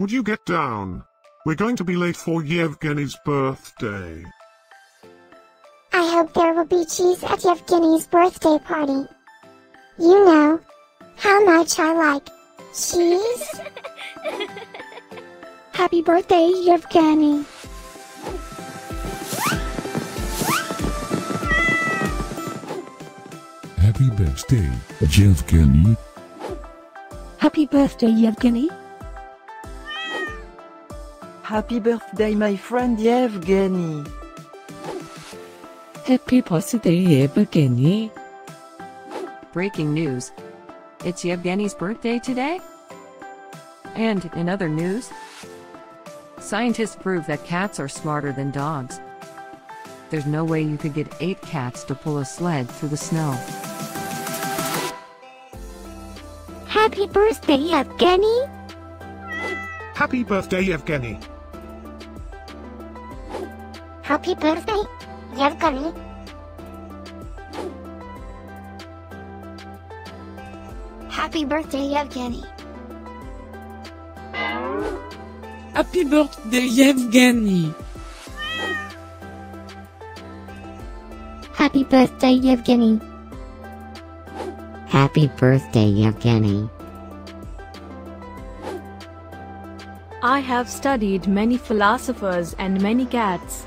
Would you get down? We're going to be late for Yevgeny's birthday. I hope there will be cheese at Yevgeny's birthday party. You know how much I like cheese. Happy birthday, Yevgeny. Happy birthday, Yevgeny. Happy birthday, Yevgeny. Happy birthday, my friend Yevgeny. Happy birthday, Yevgeny. Breaking news. It's Yevgeny's birthday today. And in other news, scientists prove that cats are smarter than dogs. There's no way you could get 8 cats to pull a sled through the snow. Happy birthday, Yevgeny! Happy birthday, Yevgeny! Happy birthday, Yevgeny! Happy birthday, Yevgeny! Happy birthday, Yevgeny! Happy birthday, Yevgeny! Happy birthday, Yevgeny! I have studied many philosophers and many cats.